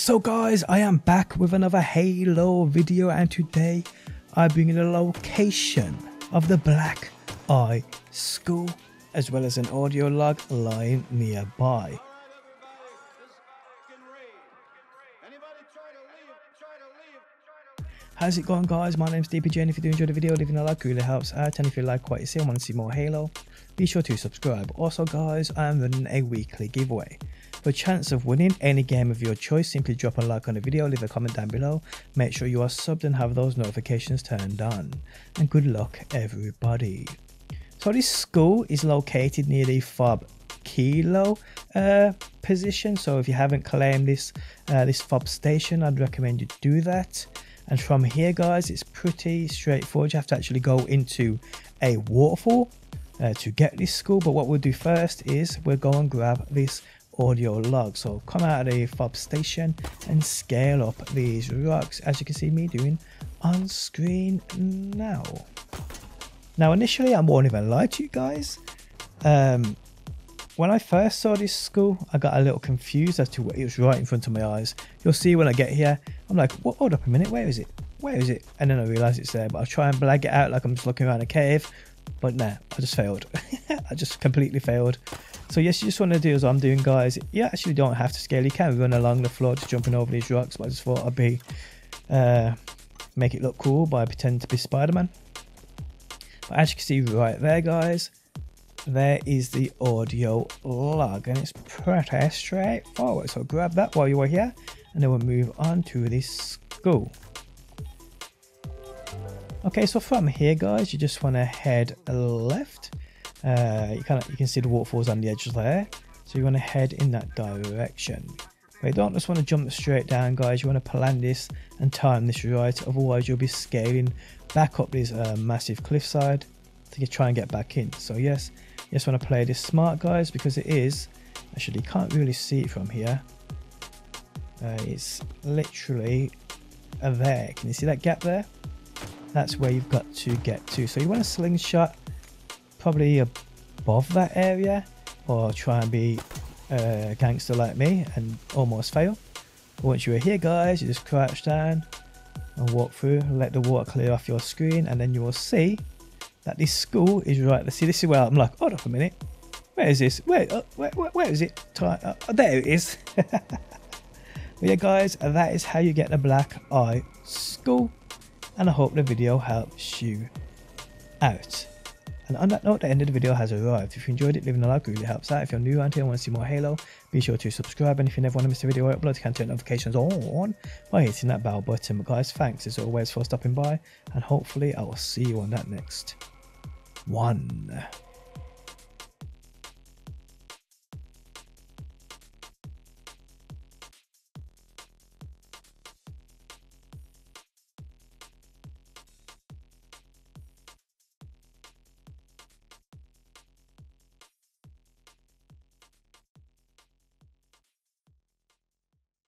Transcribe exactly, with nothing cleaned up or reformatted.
So guys, I am back with another Halo video, and today I've been in the location of the Black Eye school, as well as an audio log lying nearby. How's it going guys, my name's D P J, and if you do enjoy the video, leaving a like really helps out, and if you like what you see and want to see more Halo, be sure to subscribe. Also guys, I am running a weekly giveaway. For a chance of winning any game of your choice, simply drop a like on the video, leave a comment down below, make sure you are subbed and have those notifications turned on. And good luck everybody. So this school is located near the Fob Kilo uh, position, so if you haven't claimed this, uh, this Fob station, I'd recommend you do that. And from here guys, it's pretty straightforward. You have to actually go into a waterfall uh, to get this school, but what we'll do first is we'll go and grab this audio log. So come out of the Fob station and scale up these rocks, as you can see me doing on screen now. Now initially, I won't even lie to you guys, um when I first saw this school, I got a little confused as to what it was right in front of my eyes. You'll see when I get here, I'm like, what, hold up a minute, where is it, where is it? And then I realize it's there, but I'll try and blag it out like I'm just looking around a cave, but nah, I just failed. I just completely failed. So yes, you just want to do as I'm doing guys. You actually don't have to scale, you can run along the floor just jumping over these rocks, but I just thought I'd be uh make it look cool by pretending to be Spider-Man. But as you can see right there guys, there is the audio log, and it's pretty straightforward, so grab that while you are here, and then we'll move on to this school. Okay, so from here guys, you just want to head left. Uh, you, can, you can see the waterfalls on the edge there, so you want to head in that direction, but you don't just want to jump straight down guys, you want to plan this and time this right, otherwise you'll be scaling back up this uh, massive cliffside to try and get back in. So yes, you just want to play this smart guys, because it is, actually you can't really see it from here, uh, it's literally uh, there, can you see that gap there? That's where you've got to get to, so you want to slingshot probably above that area, or try and be a uh, gangster like me and almost fail. But once you are here guys, you just crouch down and walk through, let the water clear off your screen, and then you will see that this school is right there. See, this is where I'm like, hold up a minute, where is this, where uh, where, where, where is it? Uh, there it is. But yeah guys, that is how you get the Black Eye school, and I hope the video helps you out. And on that note, the end of the video has arrived. If you enjoyed it, leaving a like really helps out. If you're new around here and want to see more Halo, be sure to subscribe. And if you never want to miss a video I upload, you can turn notifications on by hitting that bell button. But guys, thanks as always for stopping by, and hopefully I will see you on that next one.